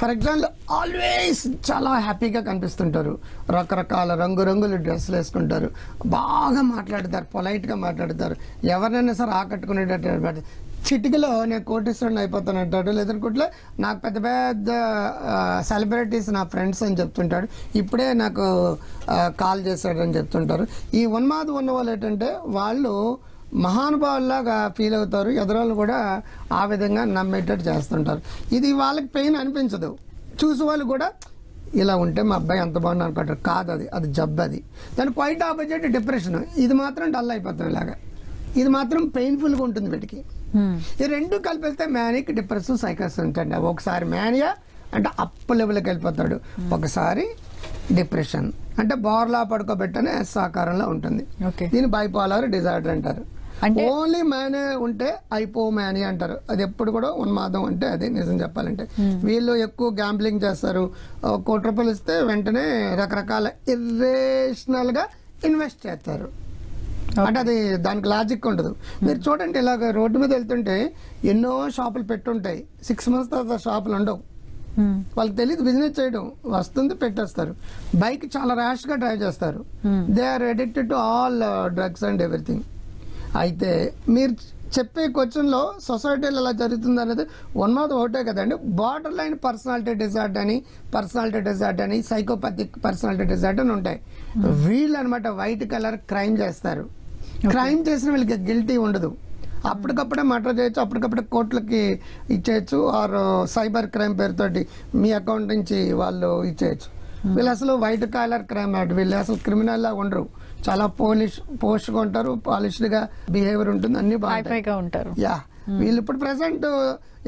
For example always చాలా హ్యాపీగా కనిపిస్తుంటారు, రకరకాల రంగురంగులు డ్రెస్సులు వేసుకుంటారు, బాగా మాట్లాడతారు, పొలైట్గా మాట్లాడతారు, ఎవరినైనా సరే ఆకట్టుకునేటట్టు చిటికలో నేను కోటీశ్వరుని అయిపోతాను అంటాడు, లేదనుకుంటే నాకు పెద్ద పెద్ద సెలబ్రిటీస్ నా ఫ్రెండ్స్ అని చెప్తుంటాడు, ఇప్పుడే నాకు కాల్ చేశాడు అని చెప్తుంటారు. ఈ ఉన్మాదం ఉన్న వాళ్ళు ఏంటంటే వాళ్ళు మహానుభావుల్లాగా ఫీల్ అవుతారు, ఎదురాళ్ళు కూడా ఆ విధంగా నమ్మేటట్టు చేస్తుంటారు. ఇది వాళ్ళకి పెయిన్ అనిపించదు, చూసే వాళ్ళు కూడా ఇలా ఉంటే మా అబ్బాయి ఎంత బాగున్నా అనుకుంటారు. కాదు, అది అది జబ్బు, అది దాని క్వైట్ ఆపోజిట్ డిప్రెషన్. ఇది మాత్రం డల్ అయిపోతుంది ఇలాగా, ఇది మాత్రం పెయిన్ఫుల్గా ఉంటుంది వీటికి. ఈ రెండు కలిపితే మ్యానిక్ డిప్రెసివ్ సైకోసిస్ అండి. ఒకసారి మ్యానియా అంటే అప్ లెవెల్కి వెళ్ళిపోతాడు, ఒకసారి డిప్రెషన్ అంటే బోర్లా పడుకోబెట్టనే సాకారంలో ఉంటుంది. దీని బైపోలార్ డిజార్డర్ అంటారు. ఓన్లీ మ్యానే ఉంటే అయిపో మ్యాని అంటారు. అది ఎప్పుడు కూడా ఉన్మాదం అంటే అది నిజం చెప్పాలంటే. వీళ్ళు ఎక్కువ గ్యాంబ్లింగ్ చేస్తారు, కోటి రూపాయలు ఇస్తే వెంటనే రకరకాల ఇర్రేషనల్గా ఇన్వెస్ట్ చేస్తారు. అంటే అది దానికి లాజిక్ ఉండదు. మీరు చూడండి ఇలాగ రోడ్డు మీద వెళ్తుంటే ఎన్నో షాపులు పెట్టుంటాయి, 6 months తర్వాత షాపులు ఉండవు, వాళ్ళకి తెలియదు బిజినెస్ చేయడం, వస్తుంది పెట్టేస్తారు. బైక్ చాలా ర్యాష్గా డ్రైవ్ చేస్తారు, they are addicted to all drugs and everything. అయితే మీరు చెప్పే క్వశ్చన్లో సొసైటీలో ఎలా జరుగుతుంది అనేది ఉన్మాదం ఒకటే కదండి. బార్డర్ లైన్ పర్సనాలిటీ డిజార్డర్ అని, పర్సనాలిటీ డిజార్డర్ అని, సైకోపాథిక్ పర్సనాలిటీ డిజార్డర్ అని ఉంటాయి. వీళ్ళు అనమాట వైట్ కలర్ క్రైమ్ చేస్తారు. క్రైమ్ చేసిన వీళ్ళకి గిల్టీ ఉండదు, అప్పటికప్పుడే మర్డర్ చేయొచ్చు, అప్పటికప్పుడే కోర్టులకి ఇచ్చేయచ్చు, ఆర్ సైబర్ క్రైమ్ పేరుతోటి మీ అకౌంట్ నుంచి వాళ్ళు ఇచ్చేయచ్చు. వీళ్ళు అసలు వైట్ కాలర్ క్రైమ్ యాక్ట్, వీళ్ళు అసలు క్రిమినల్ లాగా ఉండరు, చాలా పోలిష్గా ఉంటారు, పాలిష్డ్గా బిహేవియర్ ఉంటుంది, అన్ని బాగా ఉంటారు. యా, వీళ్ళు ఇప్పుడు ప్రెసెంట్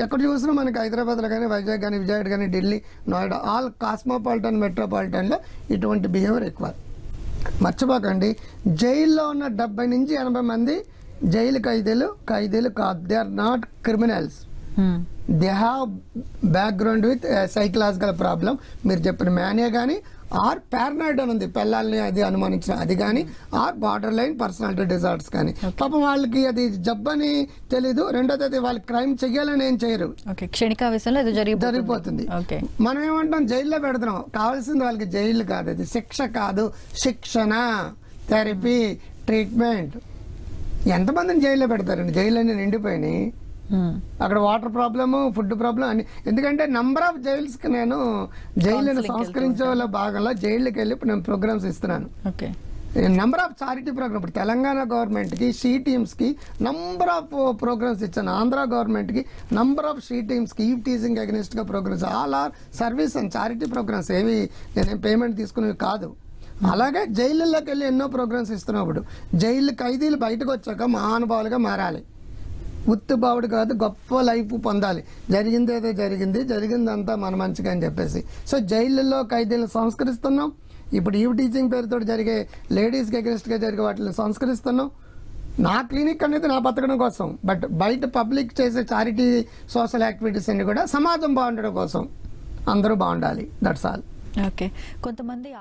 ఎక్కడ చూసినా మనకి హైదరాబాద్లో కానీ, వైజాగ్ కానీ, విజయవాడ కానీ, ఢిల్లీ, నోయిడా, ఆల్ కాస్మోపాలిటన్ మెట్రోపాలిటన్లో ఇటువంటి బిహేవియర్ ఎక్కువ. మర్చిపోకండి, జైల్లో ఉన్న 70 నుంచి 80 మంది జైలు ఖైదీలు, ఖైదీలు కాదు, they are not criminals, they have background with psychological problem. మీరు చెప్పిన మ్యానియా కానీ, ఆర్ పారనాయిడ్ అని ఉంది, పిల్లల్ని అది అనుమానించిన అది కానీ, or border line personality disorders కానీ. పాపం వాళ్ళకి అది జబ్బని తెలీదు. రెండోది వాళ్ళు క్రైమ్ చెయ్యాలని ఏం చేయరు, జరిగిపోతుంది. మనం ఏమంటాం, జైల్లో పెడుతున్నాం, కావాల్సింది వాళ్ళకి జైలు కాదు, అది శిక్ష కాదు, శిక్షణ, థెరపీ, ట్రీట్మెంట్. ఎంతమందిని జైల్లో పెడతారండి? జైలన్నీ నిండిపోయినాయి, అక్కడ వాటర్ ప్రాబ్లము, ఫుడ్ ప్రాబ్లం అని. ఎందుకంటే నంబర్ ఆఫ్ జైల్స్కి నేను జైళ్ళను సంస్కరించే వాళ్ళ భాగంలో జైళ్ళకి వెళ్ళి ఇప్పుడు నేను ప్రోగ్రామ్స్ ఇస్తున్నాను. నంబర్ ఆఫ్ చారిటీ ప్రోగ్రామ్, ఇప్పుడు తెలంగాణ గవర్నమెంట్కి షీ టీమ్స్కి నంబర్ ఆఫ్ ప్రోగ్రామ్స్ ఇచ్చాను, ఆంధ్ర గవర్నమెంట్కి నంబర్ ఆఫ్ షీ టీమ్స్కి ఈవ్ టీజింగ్ అగెనిస్ట్గా programmes, all or service and charity programmes, ఏవి నేనేం పేమెంట్ తీసుకునేవి కాదు. అలాగే జైళ్ళకి వెళ్ళి ఎన్నో ప్రోగ్రామ్స్ ఇస్తున్నప్పుడు జైలు ఖైదీలు బయటకు వచ్చాక మహానుభావులుగా మారాలి, ఉత్తుబావుడు కాదు, గొప్ప లైఫ్ పొందాలి, జరిగింది ఏదో జరిగింది, జరిగిందంతా మన మంచిగా అని చెప్పేసి. సో జైళ్ళల్లో ఖైదీలను సంస్కరిస్తున్నాం, ఇప్పుడు ఈవ్ టీచింగ్ పేరుతో జరిగే లేడీస్కి అగెన్స్ట్గా జరిగే వాటిని సంస్కరిస్తున్నాం. నా క్లినిక్ అనేది నా బతకడం కోసం, బట్ బయట పబ్లిక్ చేసే చారిటీ సోషల్ యాక్టివిటీస్ అన్ని కూడా సమాజం బాగుండడం కోసం, అందరూ బాగుండాలి, దట్స్ ఆల్. ఓకే, కొంతమంది